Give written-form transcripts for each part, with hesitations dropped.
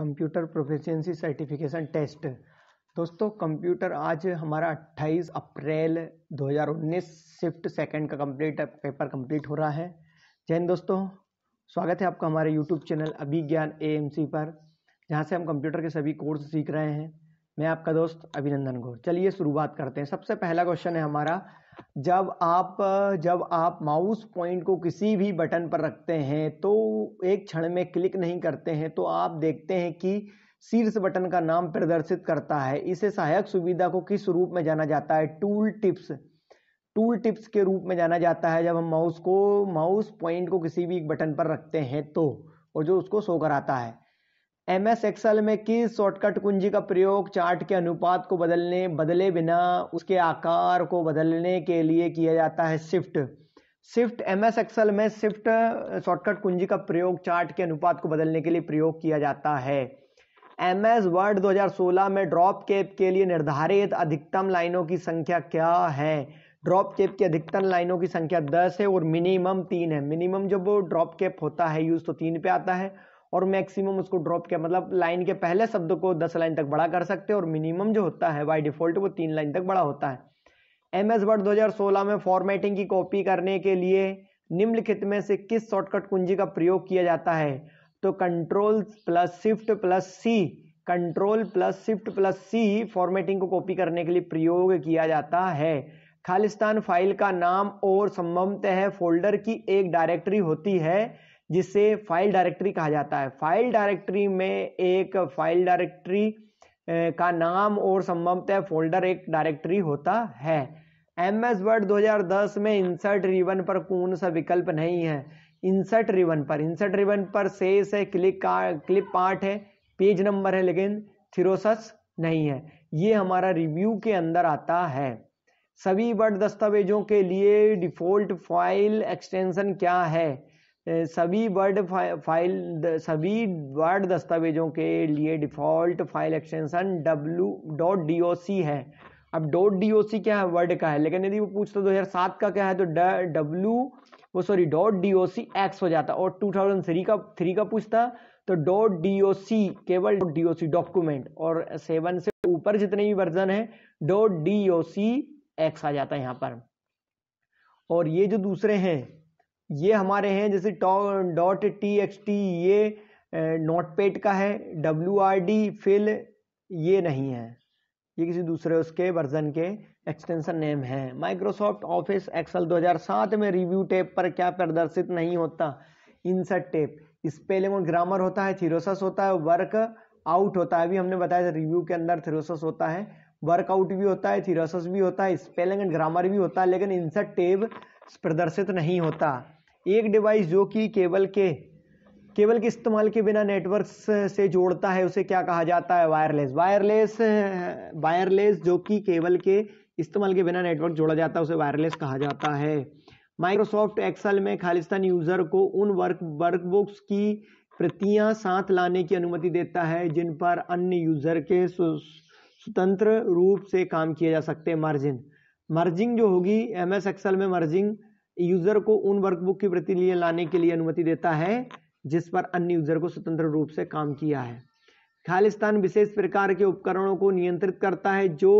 Computer proficiency certification test. दोस्तों computer आज हमारा 28 अप्रैल 2019 शिफ्ट सेकंड का कंप्लीट पेपर कंप्लीट हो रहा है। जय हिंद दोस्तों, स्वागत है आपका हमारे यूट्यूब चैनल अभिज्ञान एएमसी पर, जहां से हम कंप्यूटर के सभी कोर्स सीख रहे हैं। मैं आपका दोस्त अभिनंदन गौर। चलिए शुरुआत करते हैं। सबसे पहला क्वेश्चन है हमारा, जब आप माउस पॉइंट को किसी भी बटन पर रखते हैं तो एक क्षण में क्लिक नहीं करते हैं तो आप देखते हैं कि शीर्ष बटन का नाम प्रदर्शित करता है। इसे सहायक सुविधा को किस रूप में जाना जाता है? टूल टिप्स के रूप में जाना जाता है। जब हम माउस पॉइंट को किसी भी बटन पर रखते हैं तो, और जो उसको शो कराता है। MS एक्सेल में किस शॉर्टकट कुंजी का प्रयोग चार्ट के अनुपात को बदले बिना उसके आकार को बदलने के लिए किया जाता है? शिफ्ट। MS एक्सेल में शिफ्ट शॉर्टकट कुंजी का प्रयोग चार्ट के अनुपात को बदलने के लिए प्रयोग किया जाता है। MS वर्ड 2016 में ड्रॉप कैप के लिए निर्धारित अधिकतम लाइनों की संख्या क्या है? ड्रॉप कैप की अधिकतम लाइनों की संख्या 10 है और मिनिमम 3 है। मिनिमम जब वो ड्रॉप कैप होता है यूज तो 3 पे आता है, और मैक्सिमम उसको ड्रॉप किया मतलब लाइन के पहले शब्द को 10 लाइन तक बड़ा कर सकते हैं, और मिनिमम जो होता है बाय डिफॉल्ट वो 3 लाइन तक बड़ा होता है। MS वर्ड 2016 में फॉर्मेटिंग की कॉपी करने के लिए निम्नलिखित में से किस शॉर्टकट कुंजी का प्रयोग किया जाता है? तो control plus shift plus C formatting को कॉपी करने के लिए प्रयोग किया जाता है। खालिस्तान फाइल का नाम और संभवतः फोल्डर की एक डायरेक्टरी होती है जिसे फाइल डायरेक्टरी कहा जाता है। फाइल डायरेक्टरी में एक फाइल डायरेक्टरी का नाम और संभवतः फोल्डर एक डायरेक्टरी होता है। MS वर्ड 2010 में इंसर्ट रिबन पर कौन सा विकल्प नहीं है? इंसर्ट रिबन पर शेष है, क्लिप पार्ट है, पेज नंबर है, लेकिन थिरोसस नहीं है। ये हमारा रिव्यू के अंदर आता है। सभी वर्ड दस्तावेजों के लिए डिफॉल्ट फाइल एक्सटेंशन क्या है? सभी वर्ड दस्तावेजों के लिए डिफॉल्ट फाइल एक्सटेंशन w.doc है। अब .doc क्या है? वर्ड का है, लेकिन यदि वो पूछता 2007 का क्या है तो .docx हो जाता, और 2003 का पूछता तो .doc केवल .doc डॉक्यूमेंट, और 7 से ऊपर जितने भी वर्जन है .docx आ जाता है यहाँ पर। और ये जो दूसरे हैं ये हमारे हैं, जैसे .txt ये नोटपैड का है, WRD फिल ये नहीं है, ये किसी दूसरे उसके वर्जन के एक्सटेंशन नेम है। माइक्रोसॉफ्ट ऑफिस एक्सेल 2007 में रिव्यू टैब पर क्या प्रदर्शित नहीं होता? Insert tab. स्पेलिंग और ग्रामर होता है, थिरोसस होता है, वर्क आउट होता है। अभी हमने बताया था रिव्यू के अंदर थिरोसस होता है, वर्कआउट भी होता है, थिरोसस भी होता है, स्पेलिंग एंड ग्रामर भी होता है, लेकिन इंसर्ट टैब प्रदर्शित नहीं होता। एक डिवाइस जो कि केबल के इस्तेमाल के बिना नेटवर्क से जोड़ता है उसे क्या कहा जाता है? वायरलेस जो कि केबल के इस्तेमाल के बिना नेटवर्क जोड़ा जाता है उसे वायरलेस कहा जाता है। माइक्रोसॉफ्ट एक्सेल में खालिस्तान यूजर को उन वर्कबुक्स की प्रतियां साथ लाने की अनुमति देता है जिन पर अन्य यूजर के स्वतंत्र रूप से काम किए जा सकते हैं। मर्जिंग जो होगी, MS एक्सेल में मर्जिंग यूजर को उन वर्कबुक की प्रति लाने के लिए अनुमति देता है जिस पर अन्य यूजर को स्वतंत्र रूप से काम किया है। खालिस्तान विशेष प्रकार के उपकरणों को नियंत्रित करता है जो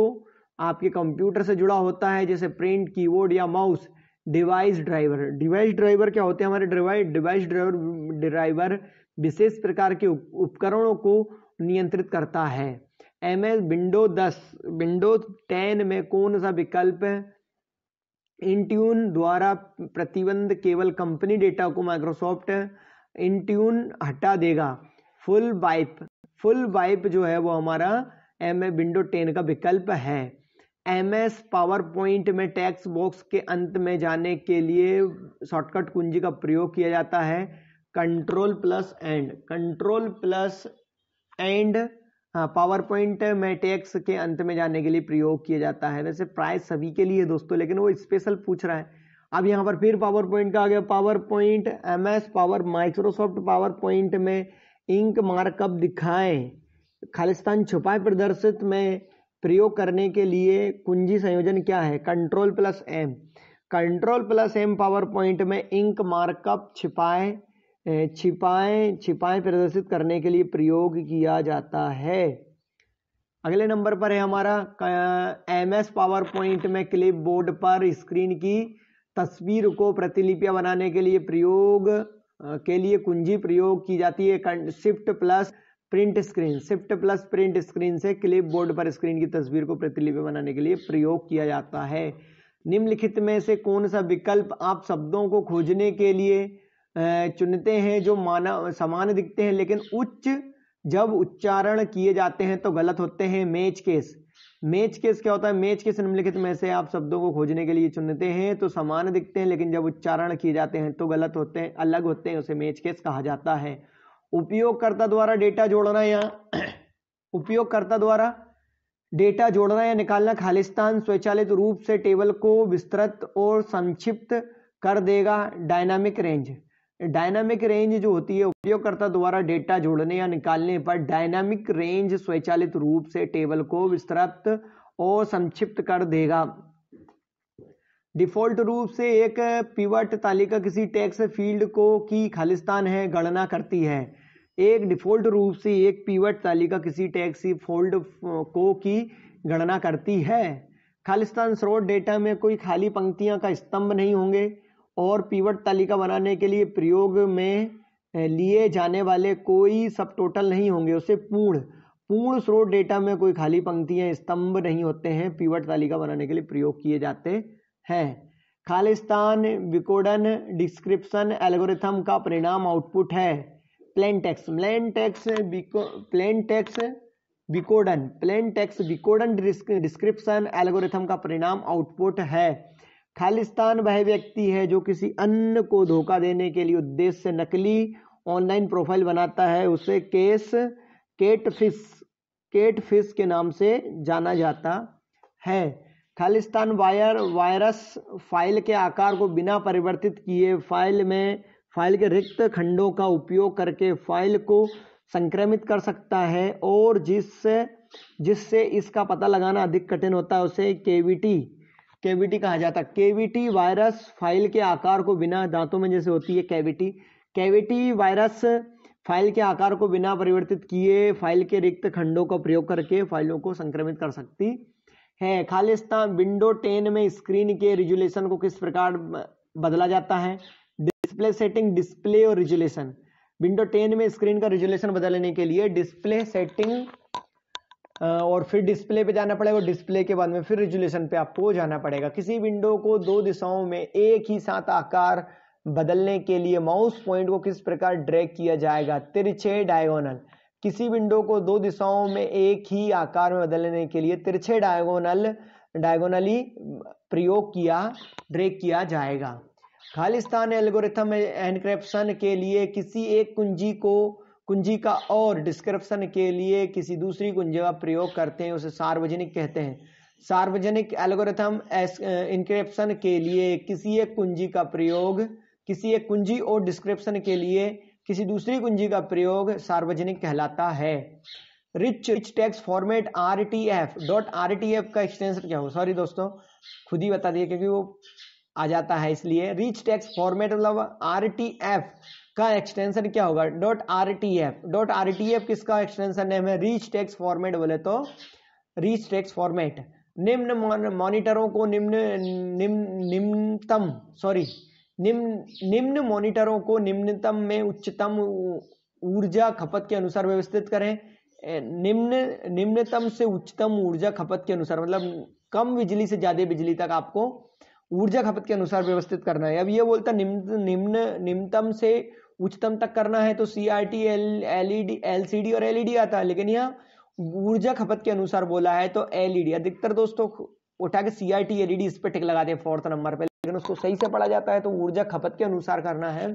आपके कंप्यूटर से जुड़ा होता है, जैसे प्रिंट, कीबोर्ड या माउस। डिवाइस ड्राइवर क्या होते हैं? हमारे डिवाइस ड्राइवर विशेष प्रकार के उपकरणों को नियंत्रित करता है। MS विंडोज 10 में कौन सा विकल्प इंट्यून द्वारा प्रतिबंध केवल कंपनी डेटा को? माइक्रोसॉफ्ट इंट्यून हटा देगा। फुल वाइप जो है वो हमारा विंडोज 10 का विकल्प है। MS पावर पॉइंट में टेक्स्ट बॉक्स के अंत में जाने के लिए शॉर्टकट कुंजी का प्रयोग किया जाता है। Control plus end PowerPoint में टेक्स्ट के अंत में जाने के लिए प्रयोग किया जाता है। वैसे प्राइस सभी के लिए दोस्तों, लेकिन वो स्पेशल पूछ रहा है। अब यहाँ पर फिर पावर पॉइंट का आ गया। PowerPoint MS power Microsoft PowerPoint में इंक मार्कअप दिखाएं। खालिस्तान छुपाए प्रदर्शित में प्रयोग करने के लिए कुंजी संयोजन क्या है? Control plus M PowerPoint में इंक मार्कअप छिपाए छिपाएं प्रदर्शित करने के लिए प्रयोग किया जाता है। अगले नंबर पर है हमारा एमएस पावर पॉइंट में क्लिप बोर्ड पर स्क्रीन की तस्वीर को प्रतिलिपियां बनाने के लिए कुंजी प्रयोग की जाती है। शिफ्ट प्लस प्रिंट स्क्रीन से क्लिप बोर्ड पर स्क्रीन की तस्वीर को प्रतिलिपि बनाने के लिए प्रयोग किया जाता है। निम्नलिखित में से कौन सा विकल्प आप शब्दों को खोजने के लिए चुनते हैं जो मानव समान दिखते हैं लेकिन जब उच्चारण किए जाते हैं तो गलत होते हैं? Match case. मैच केस क्या होता है? मैच केस निम्नलिखित में से आप शब्दों को खोजने के लिए चुनते हैं तो समान दिखते हैं लेकिन जब उच्चारण किए जाते हैं तो गलत होते हैं, अलग होते हैं, उसे मैच केस कहा जाता है। उपयोगकर्ता द्वारा डेटा जोड़ना या निकालना खालिस्तान स्वचालित रूप से टेबल को विस्तृत और संक्षिप्त कर देगा। Dynamic range. डायनामिक रेंज जो होती है उपयोगकर्ता द्वारा डेटा जोड़ने या निकालने पर डायनामिक रेंज स्वचालित रूप से टेबल को विस्तृत और संक्षिप्त कर देगा। डिफॉल्ट रूप से एक पिवट तालिका किसी टेक्स्ट फील्ड को की खालिस्तान है गणना करती है। एक डिफॉल्ट रूप से एक पिवट तालिका किसी टेक्स्ट फोल्ड को की गणना करती है। खालिस्तान स्रोत डेटा में कोई खाली पंक्तियां का स्तंभ नहीं होंगे और पिवट तालिका बनाने के लिए प्रयोग में लिए जाने वाले कोई सब टोटल नहीं होंगे। उसे पूर्ण स्रोत डेटा में कोई खाली पंक्तियां स्तंभ नहीं होते हैं, पिवट तालिका बनाने के लिए प्रयोग किए जाते हैं। खालिस्तान विकोडन डिस्क्रिप्शन एल्गोरिथम का परिणाम आउटपुट है प्लेन टेक्स्ट विकोडन डिस्क्रिप्शन एल्गोरिथम का परिणाम आउटपुट है। खालिस्तान वह व्यक्ति है जो किसी अन्य को धोखा देने के लिए उद्देश्य से नकली ऑनलाइन प्रोफाइल बनाता है, उसे केटफिश के नाम से जाना जाता है। खालिस्तान वायरस फाइल के आकार को बिना परिवर्तित किए फाइल के रिक्त खंडों का उपयोग करके फाइल को संक्रमित कर सकता है और जिससे इसका पता लगाना अधिक कठिन होता है उसे कैविटी कहा जाता है। कैविटी वायरस फाइल के आकार को बिना दांतों में जैसे होती है कैविटी वायरस फाइल के आकार को बिना परिवर्तित किए फाइल के रिक्त खंडों का प्रयोग करके फाइलों को संक्रमित कर सकती है। खालिस्तान विंडो 10 में स्क्रीन के रिजुलेशन को किस प्रकार बदला जाता है? डिस्प्ले सेटिंग, डिस्प्ले और रिजुलेशन। विंडो 10 में स्क्रीन का रिजुलेशन बदलने के लिए डिस्प्ले सेटिंग और फिर डिस्प्ले पे जाना पड़ेगा, डिस्प्ले के बाद में फिर रिजुलेशन पे आपको जाना पड़ेगा। किसी विंडो को दो दिशाओं में एक ही साथ आकार बदलने के लिए माउस पॉइंट को किस प्रकार ड्रैग किया जाएगा? तिरछे, डायगोनल। किसी विंडो को दो दिशाओं में एक ही आकार में बदलने के लिए तिरछे डायगोनली प्रयोग ड्रैग किया जाएगा। खालिस्तान एल्गोरिथम एनक्रिप्शन के लिए किसी एक कुंजी का और डिस्क्रिप्शन के लिए किसी दूसरी कुंजी का प्रयोग करते हैं उसे सार्वजनिक कहते हैं। सार्वजनिक एल्गोरिथम एन्क्रिप्शन के लिए किसी एक कुंजी का प्रयोग किसी एक कुंजी और डिस्क्रिप्शन के लिए किसी दूसरी कुंजी का प्रयोग सार्वजनिक कहलाता है। रिच टेक्स्ट फॉर्मेट RTF का एक्सटेंशन क्या हो? सॉरी दोस्तों, खुद ही बता दिए क्योंकि वो आ जाता है इसलिए। रिच टेक्स्ट फॉर्मेट मतलब RTF का एक्सटेंशन क्या होगा? .RTF किसका एक्सटेंशन है? रिच टेक्स्ट फॉर्मेट बोले तो रिच टेक्स्ट फॉर्मेट। निम्न मॉनिटरों को निम्न मॉनिटरों को निम्नतम में उच्चतम ऊर्जा खपत के अनुसार व्यवस्थित करें। निम्नतम से उच्चतम ऊर्जा खपत के अनुसार मतलब कम बिजली से ज्यादा बिजली तक आपको ऊर्जा खपत के अनुसार व्यवस्थित करना है। अब ये बोलता निम्नतम से उच्चतम तक करना है तो CRT LCD और LED आता है, लेकिन यहाँ ऊर्जा खपत के अनुसार बोला है तो LED। अधिकतर दोस्तों उठा के CRT LED इस पर टिक लगा दें 4th नंबर पे, लेकिन उसको सही से पढ़ा जाता है तो ऊर्जा खपत के अनुसार करना है।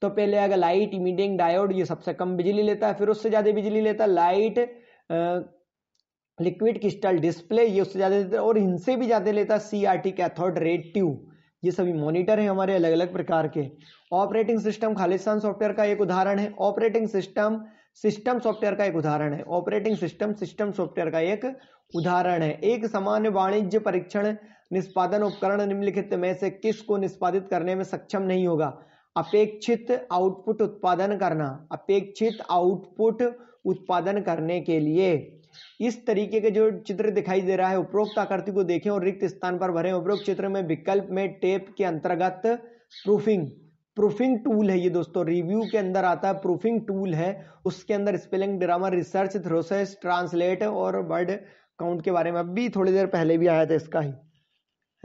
तो पहले आएगा लाइट, इमिटिंग, डायोड, ये सबसे कम बिजली लेता है, फिर उससे ज्यादा बिजली लेता है लाइट, लिक्विड क्रिस्टल, डिस्प्ले, ये उससे ज्यादा लेता है और इनसे भी ज्यादा लेता है CRT कैथोड रे ट्यूब। ये सभी मॉनिटर हैं हमारे अलग अलग प्रकार के। ऑपरेटिंग सिस्टम खालिस्तान सॉफ्टवेयर का एक उदाहरण है। ऑपरेटिंग सिस्टम सिस्टम सॉफ्टवेयर का एक उदाहरण है। ऑपरेटिंग सिस्टम सिस्टम सॉफ्टवेयर का एक उदाहरण है। एक सामान्य वाणिज्य परीक्षण निष्पादन उपकरण निम्नलिखित में से किस को निष्पादित करने में सक्षम नहीं होगा? अपेक्षित आउटपुट उत्पादन करना, अपेक्षित आउटपुट उत्पादन करने के लिए इस तरीके के जो चित्र दिखाई दे रहा है उपरोक्त आकृति को देखें और रिक्त स्थान पर भरें। उपरोक्त चित्र में विकल्प में टेप के अंतर्गत प्रूफिंग टूल है ये दोस्तों, रिव्यू के अंदर आता है, प्रूफिंग टूल है। उसके अंदर spelling, grammar, research, thesaurus, translate और वर्ड काउंट के बारे में अभी थोड़ी देर पहले भी आया था इसका ही।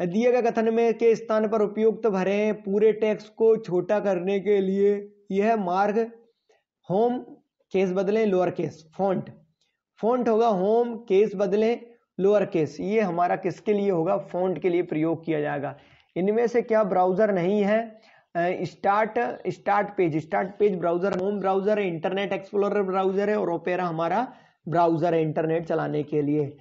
दिए गए कथन में के स्थान पर उपयुक्त भरें। पूरे टेक्स्ट को छोटा करने के लिए यह मार्ग होम केस बदलें लोअर केस, फॉन्ट होगा होम केस बदलें लोअर केस। ये हमारा किसके लिए होगा? फॉन्ट के लिए प्रयोग किया जाएगा। इनमें से क्या ब्राउज़र नहीं है? Start page browser, home browser है, इंटरनेट एक्सप्लोरर ब्राउज़र है और ओपेरा हमारा ब्राउज़र है इंटरनेट चलाने के लिए।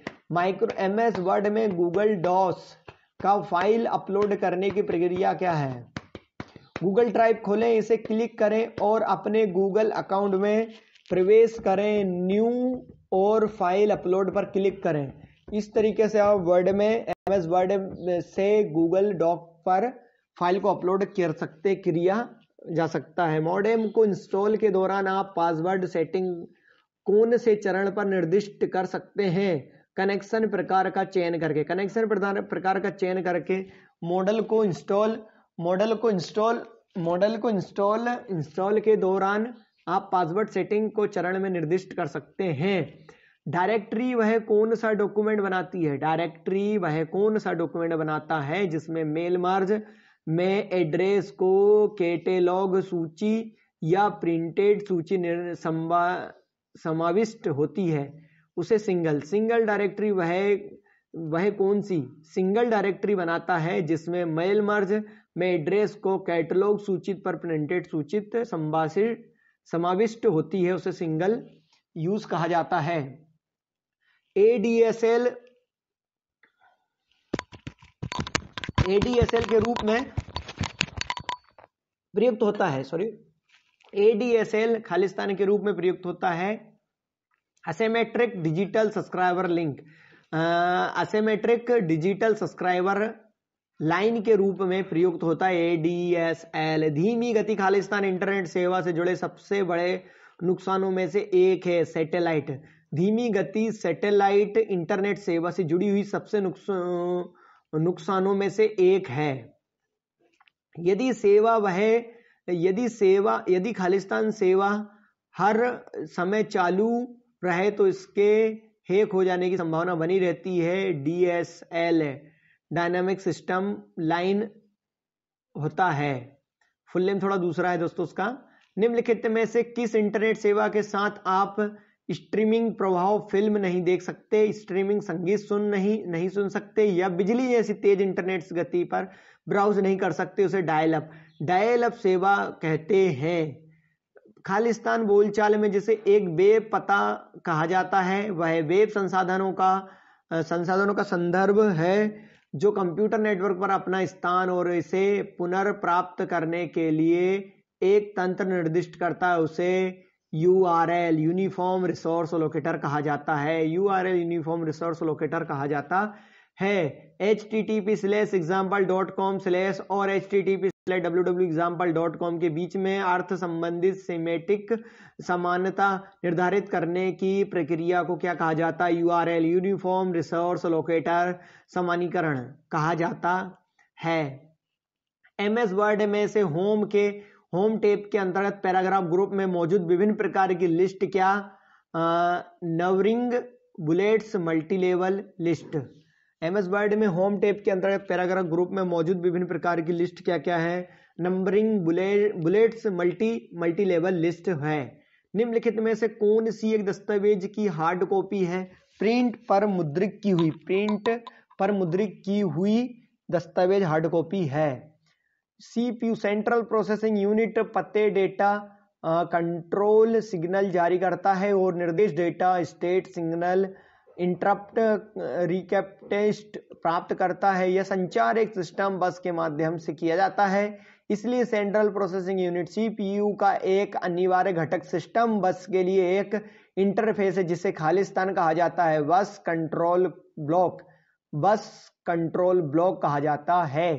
MS वर्ड में गूगल डॉस का फाइल अपलोड करने की प्रक्रिया क्या है? गूगल ड्राइव खोलें, इसे क्लिक करें और अपने गूगल अकाउंट में प्रवेश करें, न्यू और फाइल अपलोड पर क्लिक करें। इस तरीके से आप वर्ड में, MS वर्ड से गूगल डॉक पर फाइल को अपलोड कर सकते, किया जा सकता है। मॉडेम को इंस्टॉल के दौरान आप पासवर्ड सेटिंग कौन से चरण पर निर्दिष्ट कर सकते हैं? कनेक्शन प्रकार का चयन करके, मॉडल को इंस्टॉल के दौरान आप पासवर्ड सेटिंग को चरण में निर्दिष्ट कर सकते हैं। डायरेक्टरी वह कौन सा डॉक्यूमेंट बनाती है? जिसमें मेल मार्ज में एड्रेस को कैटेलॉग सूची या प्रिंटेड सूची समाविष्ट होती है, उसे सिंगल डायरेक्टरी वह कौन सी सिंगल डायरेक्टरी बनाता है जिसमें मेल मार्ज में एड्रेस को कैटलॉग सूचित पर प्रिंटेड सूचित समाविष्ट होती है, उसे सिंगल यूज कहा जाता है। ADSL के रूप में प्रयुक्त होता है, ADSL खालिस्तान के रूप में प्रयुक्त होता है। Asymmetric digital subscriber link, asymmetric digital subscriber line के रूप में प्रयुक्त होता है ADSL। धीमी गति खालिस्तान इंटरनेट सेवा से जुड़े सबसे बड़े नुकसानों में से एक है। सैटेलाइट, धीमी गति सैटेलाइट इंटरनेट सेवा से जुड़ी हुई सबसे नुकसानों में से एक है। यदि खालिस्तान सेवा हर समय चालू रहे तो इसके हैक हो जाने की संभावना बनी रहती है। DSL डायनामिक सिस्टम लाइन होता है, फुल नेम थोड़ा दूसरा है दोस्तों उसका। निम्नलिखित में से किस इंटरनेट सेवा के साथ आप स्ट्रीमिंग प्रभाव फिल्म नहीं देख सकते, स्ट्रीमिंग संगीत नहीं सुन सकते या बिजली जैसी तेज इंटरनेट गति पर ब्राउज नहीं कर सकते, उसे डायल अप सेवा कहते हैं। खालिस्तान बोलचाल में जिसे एक वेब पता कहा जाता है वह वेब संसाधनों का संदर्भ है जो कंप्यूटर नेटवर्क पर अपना स्थान और इसे पुनर्प्राप्त करने के लिए एक तंत्र निर्दिष्ट करता है, उसे URL यूनिफॉर्म रिसोर्स लोकेटर कहा जाता है। http://example.com/ और http://www.example.com के बीच में अर्थ संबंधित सिमेटिक समानता निर्धारित करने की प्रक्रिया को क्या कहा जाता है? URL यूनिफॉर्म रिसोर्स लोकेटर सामान्यीकरण कहा जाता है। MS वर्ड में से होम टैब के अंतर्गत पैराग्राफ ग्रुप में मौजूद विभिन्न प्रकार की लिस्ट क्या? Numbering bullets, multilevel list. MS word में होम टैब के अंतर्गत पैराग्राफ ग्रुप में मौजूद विभिन्न प्रकार की लिस्ट क्या क्या है? नंबरिंग बुलेट्स, मल्टीलेवल लिस्ट है। निम्नलिखित में से कौन सी एक दस्तावेज की हार्ड कॉपी है? प्रिंट पर मुद्रित की हुई दस्तावेज हार्ड कॉपी है। CPU सेंट्रल प्रोसेसिंग यूनिट पते, डेटा, कंट्रोल सिग्नल जारी करता है और निर्देश data, state signal, interrupt, recap test प्राप्त करता है। यह संचार एक सिस्टम बस के माध्यम से किया जाता है, इसलिए सेंट्रल प्रोसेसिंग यूनिट CPU का एक अनिवार्य घटक सिस्टम बस के लिए एक इंटरफेस है जिसे खालिस्तान कहा जाता है। बस कंट्रोल ब्लॉक कहा जाता है।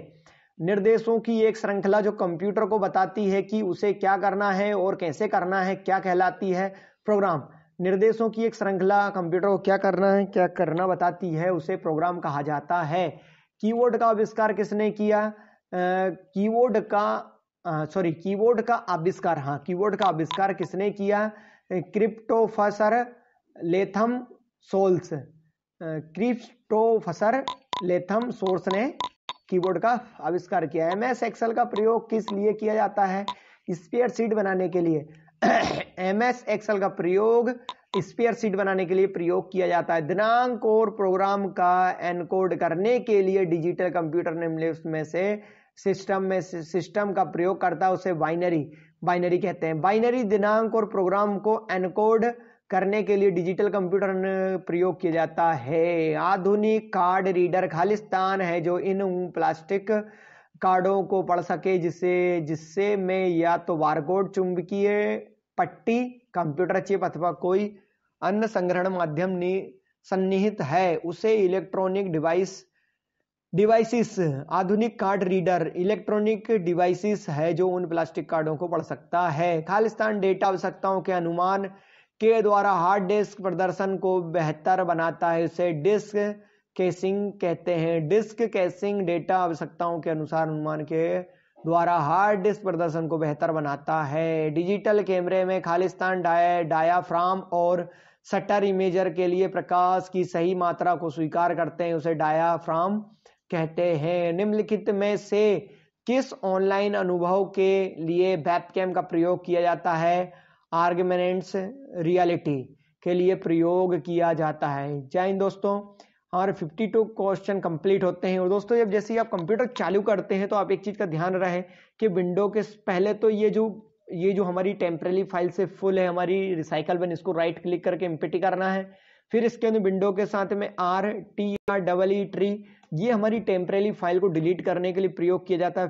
निर्देशों की एक श्रृंखला जो कंप्यूटर को बताती है कि उसे क्या करना है और कैसे करना है, क्या कहलाती है? प्रोग्राम। निर्देशों की एक श्रृंखला कंप्यूटर को क्या करना है, क्या करना बताती है, उसे प्रोग्राम कहा जाता है। कीबोर्ड का आविष्कार किसने किया? कीबोर्ड का आविष्कार किसने किया? क्रिस्टोफर लेथम शोल्स ने कीबोर्ड का आविष्कार किया। एमएस एक्सेल का प्रयोग किस लिए किया जाता है? स्प्रेडशीट बनाने के लिए। एमएस एक्सेल का प्रयोग स्प्रेडशीट बनाने के लिए प्रयोग किया जाता है। दिनांक और प्रोग्राम का एनकोड करने के लिए डिजिटल कंप्यूटर निम्नलिखित में से सिस्टम का प्रयोग करता है, उसे बाइनरी कहते हैं। बाइनरी दिनांक और प्रोग्राम को एनकोड करने के लिए डिजिटल कंप्यूटर प्रयोग किया जाता है। आधुनिक कार्ड रीडर खालिस्तान है जो इन प्लास्टिक कार्डों को पढ़ सके, जिससे में या तो बारकोड, चुंबकीय पट्टी, कंप्यूटर चिप अथवा कोई अन्य संग्रहण माध्यम सन्निहित है, उसे इलेक्ट्रॉनिक डिवाइसिस। आधुनिक कार्ड रीडर इलेक्ट्रॉनिक डिवाइसिस है जो उन प्लास्टिक कार्डों को पढ़ सकता है। खालिस्तान डेटा आवश्यकताओं के अनुमान के द्वारा हार्ड डिस्क प्रदर्शन को बेहतर बनाता है, उसे डिस्क कैशिंग कहते हैं। डिस्क कैशिंग डेटा आवश्यकताओं के अनुसार अनुमान के द्वारा हार्ड डिस्क प्रदर्शन को बेहतर बनाता है। डिजिटल कैमरे में खालिस्तान डायाफ्राम और शटर इमेजर के लिए प्रकाश की सही मात्रा को स्वीकार करते हैं, उसे डायाफ्राम कहते हैं। निम्नलिखित में से किस ऑनलाइन अनुभव के लिए वेबकैम का प्रयोग किया जाता है? आर्गमेंट्स रियलिटी के लिए प्रयोग किया जाता है। जय हिंद दोस्तों, और 52 क्वेश्चन कंप्लीट होते हैं। और दोस्तों जब जैसे ही आप कंप्यूटर चालू करते हैं तो आप एक चीज़ का ध्यान रहे कि विंडो के पहले तो ये जो हमारी टेम्परेरी फाइल से फुल है हमारी रिसाइकल बन, इसको राइट क्लिक करके एम्प्टी करना है। फिर इसके अंदर विंडो के साथ में RTR ट्री ये हमारी टेम्परेरी फाइल को डिलीट करने के लिए प्रयोग किया जाता है।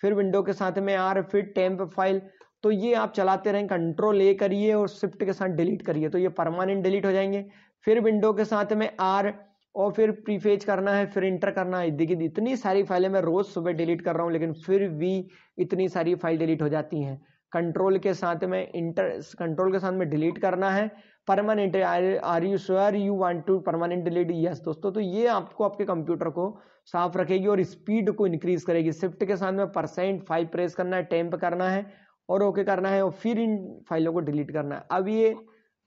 फिर विंडो के साथ में R, फिर टेम्प फाइल, तो ये आप चलाते रहें। कंट्रोल A करिए और शिफ्ट के साथ डिलीट करिए तो ये परमानेंट डिलीट हो जाएंगे। फिर विंडो के साथ में R और फिर प्रीफेच करना है, फिर इंटर करना है। देखिए इतनी सारी फाइलें मैं रोज़ सुबह डिलीट कर रहा हूँ लेकिन फिर भी इतनी सारी फाइल डिलीट हो जाती हैं। कंट्रोल के साथ में डिलीट करना है। Permanent, are you sure you want to permanent delete? Yes दोस्तों, तो ये आपको आपके कंप्यूटर को साफ रखेगी और स्पीड को इंक्रीज करेगी। शिफ्ट के साथ में %5 प्रेस करना है, टेम्प करना है और ओके करना है और फिर इन फाइलों को डिलीट करना है। अब ये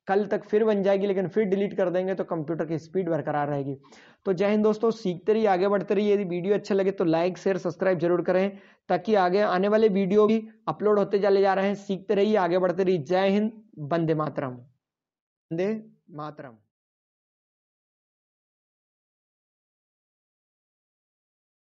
कल तक फिर बन जाएगी लेकिन फिर डिलीट कर देंगे तो कंप्यूटर की स्पीड बरकरार रहेगी। तो जय हिंद दोस्तों, सीखते रहिए, आगे बढ़ते रहिए। यदि वीडियो अच्छा लगे तो लाइक, शेयर, सब्सक्राइब जरूर करें ताकि आगे आने वाले वीडियो भी अपलोड होते चले जा रहे हैं। सीखते रहिए, आगे बढ़ते रहिए। जय हिंद, वंदे मातरम।